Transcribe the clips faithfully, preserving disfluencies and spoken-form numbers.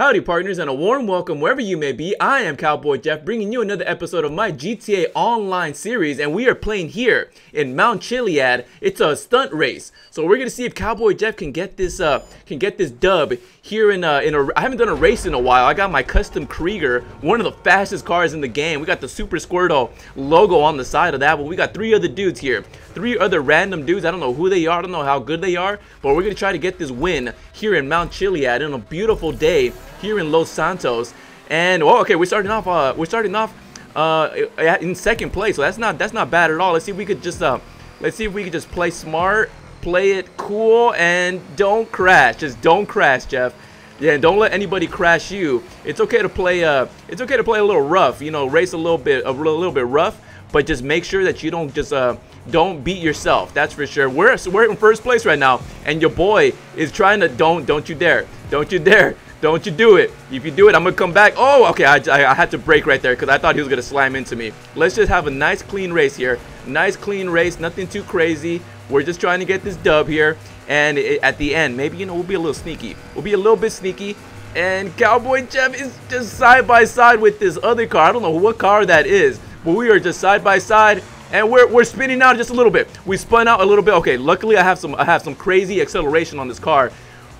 Howdy partners, and a warm welcome wherever you may be. I am Cowboy Jeff, bringing you another episode of my G T A Online series, and we are playing here in Mount Chiliad. It's a stunt race, so we're gonna see if Cowboy Jeff can get this uh can get this dub here in uh in a. I haven't done a race in a while. I got my custom Krieger, one of the fastest cars in the game. We got the Super Squirtle logo on the side of that, but we got three other dudes here, three other random dudes. I don't know who they are. I don't know how good they are, but we're gonna try to get this win here in Mount Chiliad on a beautiful day here in Los Santos. And oh, okay, we're starting off uh we're starting off uh in second place, so that's not that's not bad at all. Let's see if we could just uh let's see if we could just play smart, play it cool, and don't crash. Just don't crash, Jeff. Yeah, and don't let anybody crash you. It's okay to play uh it's okay to play a little rough, you know, race a little bit a little bit rough, but just make sure that you don't just uh don't beat yourself, that's for sure. We're we're in first place right now, and your boy is trying to don't don't you dare don't you dare Don't you do it. If you do it, I'm going to come back. Oh, okay. I, I, I had to brake right there because I thought he was going to slam into me. Let's just have a nice, clean race here. Nice, clean race. Nothing too crazy. We're just trying to get this dub here. And it, at the end, maybe, you know, we'll be a little sneaky. We'll be a little bit sneaky. And Cowboy Jeff is just side by side with this other car. I don't know what car that is, but we are just side by side. And we're, we're spinning out just a little bit. We spun out a little bit. Okay, luckily I have some, I have some crazy acceleration on this car.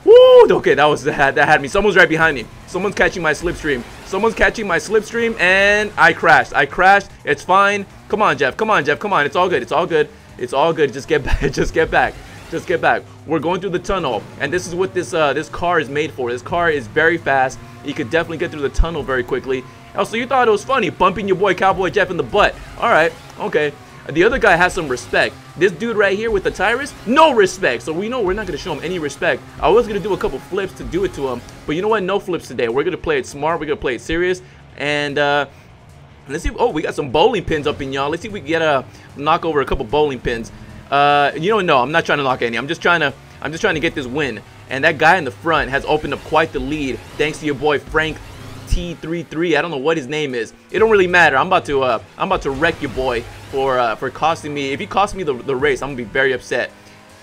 Woo! Okay, that was that that had me. Someone's right behind me. Someone's catching my slipstream. Someone's catching my slipstream, and I crashed. I crashed. It's fine. Come on, Jeff. Come on, Jeff. Come on. It's all good. It's all good. It's all good. Just get back. Just get back. Just get back. We're going through the tunnel, and this is what this uh, this car is made for. This car is very fast. You could definitely get through the tunnel very quickly. Also, you thought it was funny bumping your boy Cowboy Jeff in the butt. All right. Okay. The other guy has some respect. This dude right here with the Tyrus, no respect. So we know we're not going to show him any respect. I was going to do a couple flips to do it to him, but you know what? No flips today. We're going to play it smart. We're going to play it serious. And uh, let's see. Oh, we got some bowling pins up in y'all. Let's see if we can get a knock over a couple bowling pins. Uh, you know, no, I'm not trying to knock any. I'm just trying to, I'm just trying to get this win. And that guy in the front has opened up quite the lead thanks to your boy Frank T thirty-three. I don't know what his name is. It don't really matter. I'm about to uh, I'm about to wreck your boy for uh, for costing me. If he costs me the, the race, I'm gonna be very upset.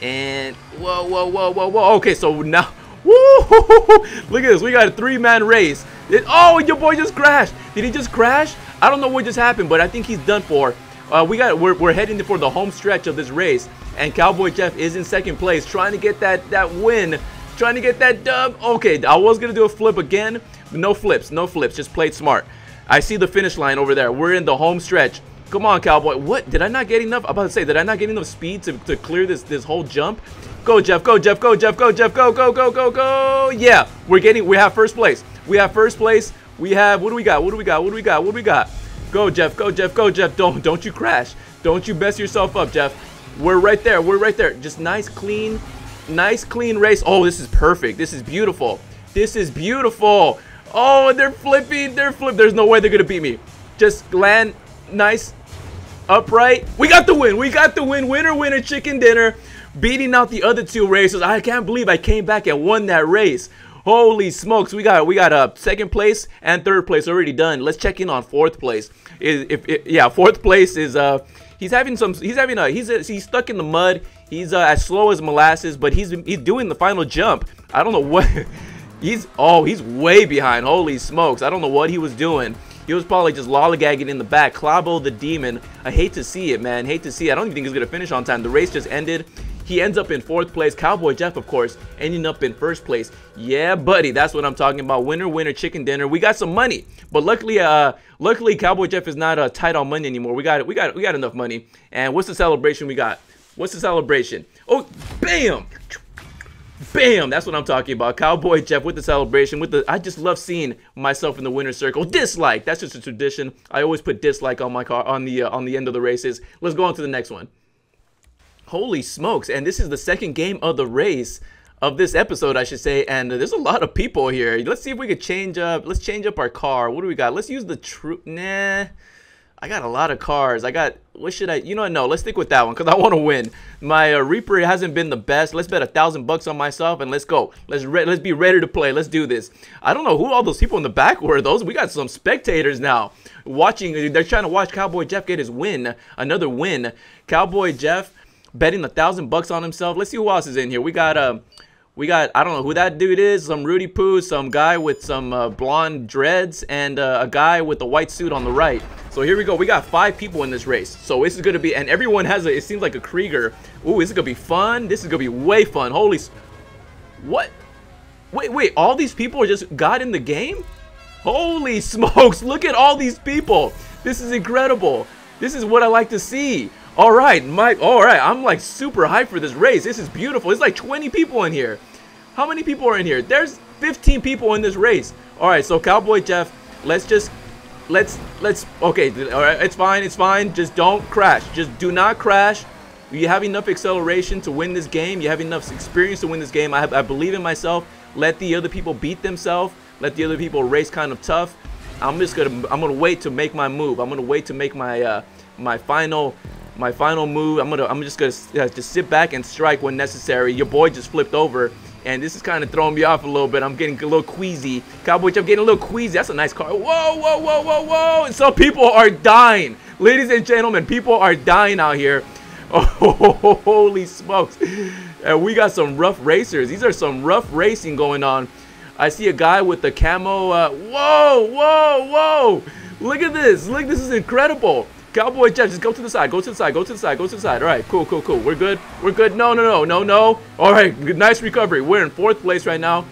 And whoa, whoa, whoa, whoa, whoa. Okay, so now, woo! -hoo -hoo -hoo. Look at this. We got a three-man race. It, oh, your boy just crashed. Did he just crash? I don't know what just happened, but I think he's done for. Uh, we got we're we're heading for the home stretch of this race, and Cowboy Jeff is in second place, trying to get that that win, trying to get that dub. Okay, I was gonna do a flip again. No flips, no flips. Just played smart. I see the finish line over there. We're in the home stretch. Come on, Cowboy. What? Did I not get enough? I'm about to say, did I not get enough speed to, to clear this this whole jump? Go, Jeff. Go, Jeff. Go, Jeff. Go, Jeff. Go, go, go, go, go. Yeah, we're getting. We have first place. We have first place. We have. What do we got? What do we got? What do we got? What do we got? Go, Jeff. Go, Jeff. Go, Jeff. Don't don't you crash. Don't you mess yourself up, Jeff. We're right there. We're right there. Just nice, clean, nice, clean race. Oh, this is perfect. This is beautiful. This is beautiful. Oh, they're flipping. They're flipping. There's no way they're going to beat me. Just land nice, upright. We got the win. We got the win. Winner, winner, chicken dinner. Beating out the other two races. I can't believe I came back and won that race. Holy smokes. We got we got uh, second place and third place already done. Let's check in on fourth place. If, if, if, yeah, fourth place is... uh. He's having some. He's having a. He's a, he's stuck in the mud. He's uh, as slow as molasses, but he's he's doing the final jump. I don't know what. He's, oh, he's way behind. Holy smokes. I don't know what he was doing. He was probably just lollygagging in the back. Clabo the Demon. I hate to see it, man. Hate to see it. I don't even think he's going to finish on time. The race just ended. He ends up in fourth place. Cowboy Jeff, of course, ending up in first place. Yeah, buddy. That's what I'm talking about. Winner, winner, chicken dinner. We got some money. But luckily, uh, luckily Cowboy Jeff is not uh, tight on money anymore. We got it. We got We got enough money. And what's the celebration we got? What's the celebration? Oh, bam! Bam! That's what I'm talking about. Cowboy Jeff with the celebration. With the, I just love seeing myself in the winner's circle. Dislike. That's just a tradition. I always put dislike on my car on the uh, on the end of the races. Let's go on to the next one. Holy smokes! And this is the second game of the race of this episode, I should say. And there's a lot of people here. Let's see if we could change up. Let's change up our car. What do we got? Let's use the true. Nah. I got a lot of cars. I got, what should I, you know what, no, let's stick with that one because I want to win. My uh, Reaper hasn't been the best. Let's bet a thousand bucks on myself and let's go. Let's re let's be ready to play. Let's do this. I don't know who all those people in the back were. Those, we got some spectators now watching. They're trying to watch Cowboy Jeff get his win, another win. Cowboy Jeff betting a thousand bucks on himself. Let's see who else is in here. We got, um, We got, I don't know who that dude is, some Rudy Poo, some guy with some uh, blonde dreads, and uh, a guy with a white suit on the right. So here we go. We got five people in this race. So this is going to be, and everyone has a, it seems like a Krieger. Ooh, this is going to be fun. This is going to be way fun. Holy, what? Wait, wait, all these people just got in the game? Holy smokes, look at all these people. This is incredible. This is what I like to see. All right, my, all right, I'm like super hyped for this race. This is beautiful. It's like twenty people in here. How many people are in here? There's fifteen people in this race. All right, so Cowboy Jeff, let's just, let's, let's, okay, all right, it's fine, it's fine. Just don't crash. Just do not crash. You have enough acceleration to win this game. You have enough experience to win this game. I, have, I believe in myself. Let the other people beat themselves. Let the other people race kind of tough. I'm just gonna, I'm gonna wait to make my move. I'm gonna wait to make my, uh, my final. My final move. I'm gonna. I'm just gonna uh, just sit back and strike when necessary. Your boy just flipped over, and this is kind of throwing me off a little bit. I'm getting a little queasy. Cowboy Jeff, getting a little queasy. That's a nice car. Whoa, whoa, whoa, whoa, whoa! And some people are dying, ladies and gentlemen. People are dying out here. Oh, holy smokes! And we got some rough racers. These are some rough racing going on. I see a guy with the camo. Uh, whoa, whoa, whoa! Look at this. Look, this is incredible. Cowboy Jeff, just go to the side, go to the side, go to the side, go to the side. All right, cool, cool, cool. We're good. We're good. No, no, no, no, no. All right, good, nice recovery. We're in fourth place right now.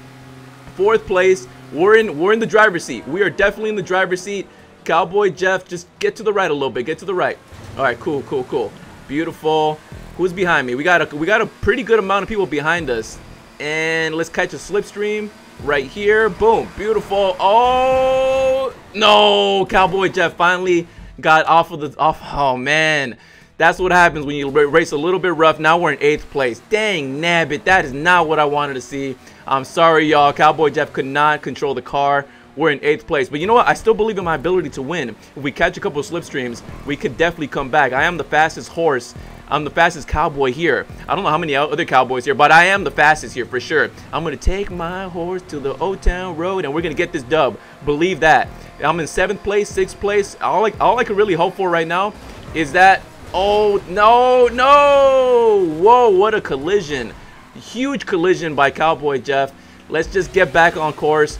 Fourth place. We're in. We're in the driver's seat. We are definitely in the driver's seat. Cowboy Jeff, just get to the right a little bit. Get to the right. All right, cool, cool, cool. Beautiful. Who's behind me? We got a. We got a pretty good amount of people behind us. And let's catch a slipstream right here. Boom. Beautiful. Oh no, Cowboy Jeff finally got off of the off. Oh man, that's what happens when you race a little bit rough. Now we're in eighth place. Dang nabbit, that is not what I wanted to see. I'm sorry y'all, Cowboy Jeff could not control the car. We're in eighth place, but you know what, I still believe in my ability to win. If we catch a couple of slipstreams, we could definitely come back. I am the fastest horse. I'm the fastest cowboy here. I don't know how many other cowboys here, but I am the fastest here for sure. I'm gonna take my horse to the Old Town Road, and we're gonna get this dub. Believe that. I'm in seventh place, sixth place. All I, all I can really hope for right now is that. Oh no, no! Whoa, what a collision! Huge collision by Cowboy Jeff. Let's just get back on course.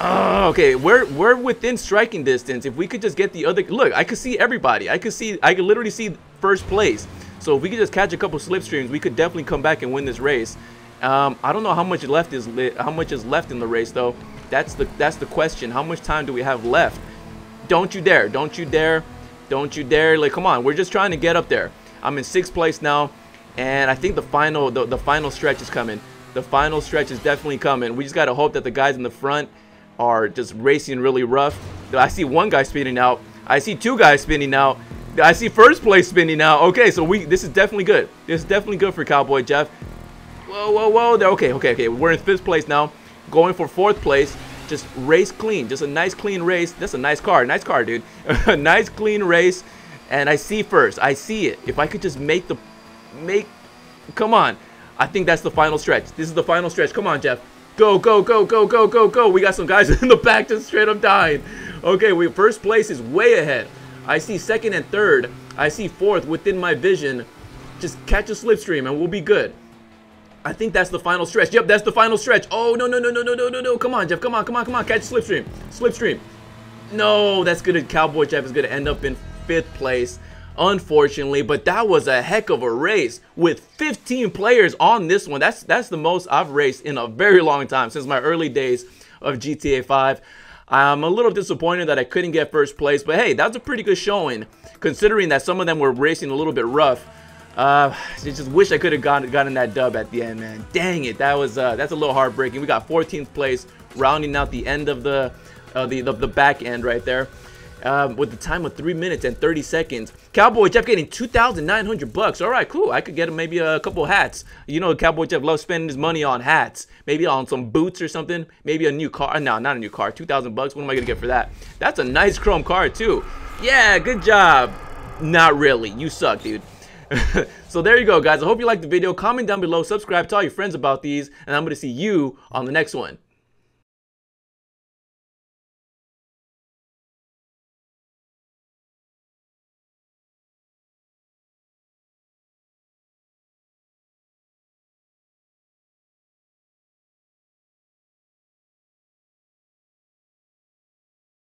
Oh, okay, we're we're within striking distance. If we could just get the other look, I could see everybody. I could see. I could literally see first place. So if we could just catch a couple slipstreams, we could definitely come back and win this race. Um, I don't know how much left is li how much is left in the race though. That's the that's the question. How much time do we have left? Don't you dare! Don't you dare! Don't you dare! Like come on, we're just trying to get up there. I'm in sixth place now, and I think the final the, the final stretch is coming. The final stretch is definitely coming. We just gotta hope that the guys in the front are just racing really rough. I see one guy spinning out. I see two guys spinning out. I see first place spinning now. Okay, so we this is definitely good. This is definitely good for Cowboy Jeff. Whoa, whoa, whoa. There. Okay, okay, okay. We're in fifth place now. Going for fourth place. Just race clean. Just a nice clean race. That's a nice car. Nice car, dude. A nice clean race. And I see first. I see it. If I could just make the make come on. I think that's the final stretch. This is the final stretch. Come on, Jeff. Go, go, go, go, go, go, go. We got some guys in the back just straight up dying. Okay, we first place is way ahead. I see second and third. I see fourth within my vision. Just catch a slipstream and we'll be good. I think that's the final stretch. Yep, that's the final stretch. Oh, no, no, no, no, no, no, no, no. Come on, Jeff. Come on, come on, come on. Catch slipstream. Slipstream. No, that's good. Cowboy Jeff is going to end up in fifth place, unfortunately. But that was a heck of a race with fifteen players on this one. That's, that's the most I've raced in a very long time since my early days of G T A five. I'm a little disappointed that I couldn't get first place, but hey, that's a pretty good showing, considering that some of them were racing a little bit rough. Uh, I just wish I could have gotten, gotten that dub at the end, man. Dang it, that was uh, that's a little heartbreaking. We got fourteenth place, rounding out the end of the uh, the, the the back end right there, um, with the time of three minutes and thirty seconds. Cowboy Jeff getting two thousand nine hundred bucks. All right, cool. I could get him maybe a couple hats. You know, Cowboy Jeff loves spending his money on hats. Maybe on some boots or something. Maybe a new car. No, not a new car. Two thousand bucks. What am I gonna get for that? That's a nice chrome car too. Yeah, good job. Not really. You suck, dude. So there you go, guys. I hope you liked the video. Comment down below. Subscribe. Tell your friends about these. And I'm gonna see you on the next one.